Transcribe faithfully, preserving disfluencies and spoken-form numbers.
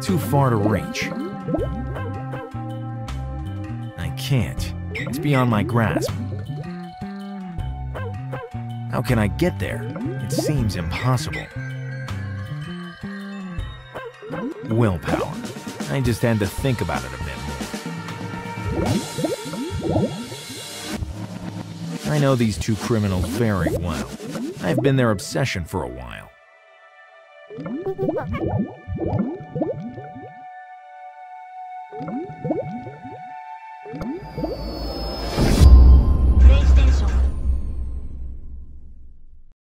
Too far to reach. I can't. It's beyond my grasp. How can I get there? It seems impossible. Willpower. I just had to think about it a bit more. I know these two criminals very well. I've been their obsession for a while.